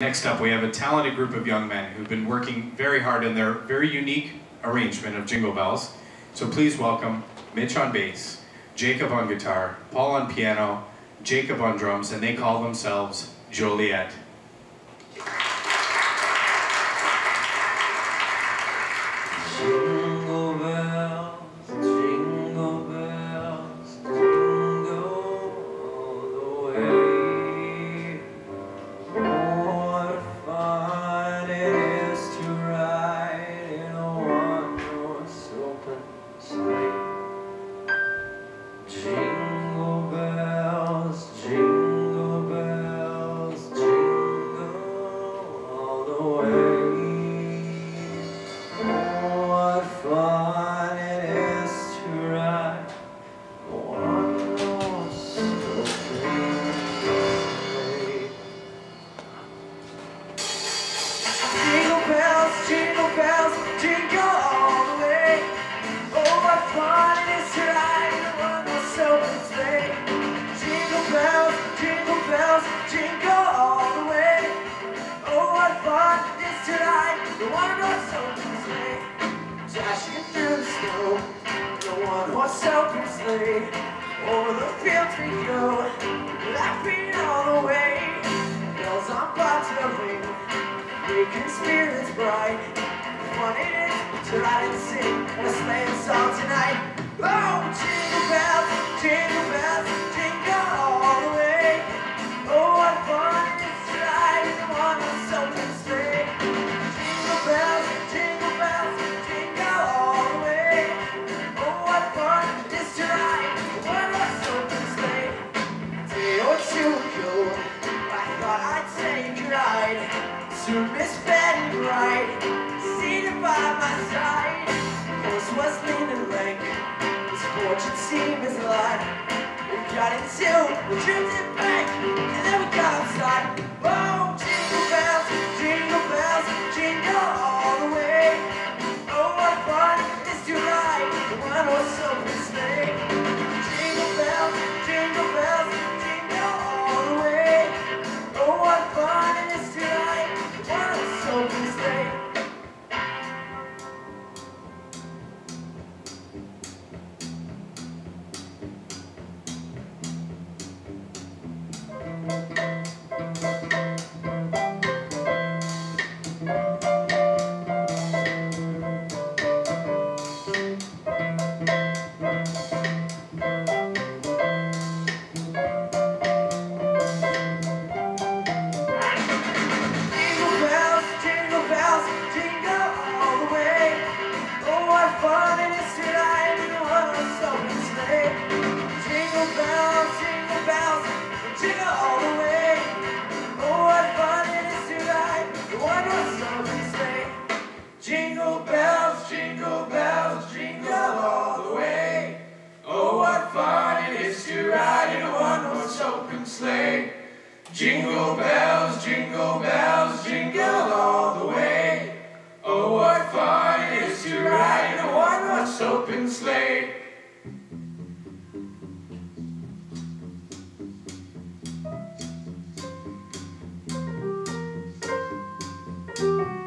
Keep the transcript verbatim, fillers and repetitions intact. Next up, we have a talented group of young men who've been working very hard in their very unique arrangement of Jingle Bells. So please welcome Mitch on bass, Jacob on guitar, Paul on piano, Jacob on drums, and they call themselves Joliet. Jingle bells, jingle bells, jingle all the way. Oh, what fun it is to ride one horse open sleigh. Jingle bells, jingle bells, jingle all the way. Oh, what fun it is to ride in one horse open sleigh. Jingle bells, jingle bells, jingle all the way. Oh, what fun it is to ride in a one-horse open sleigh. Dashing through the snow in a one-horse open sleigh. Over the fields we go, laughing all the way. Bells on pots are ringing, making spirits bright. Fun it is to ride and sing a sleighing song tonight. Oh, jingle bells, jingle bells, jingle all the way. Oh, what fun it is to ride in a one-horse open sleigh. Jingle bells, jingle bells, jingle all the way. Oh, what fun it is to ride in a one-horse open sleigh. A day or two ago, I thought I'd take a ride. Soon Miss Betty Wright, seated by my side. Horse was lean and lank, fortune seemed as light. We got into a drifted bank, and then we got outside. Oh, jingle bells, jingle bells, jingle all the way. Oh, what fun it is to ride in a one-horse open sleigh. Jingle bells, jingle bells, jingle all the way. Oh, what fun it is to ride in a one-horse open sleigh. Jingle bells, jingle bells, jingle all the way. Oh, what fun it is to ride in a one-horse open sleigh. Jingle bells, jingle bells, jingle all the way. Oh, what fun it is to ride in a one-horse open sleigh.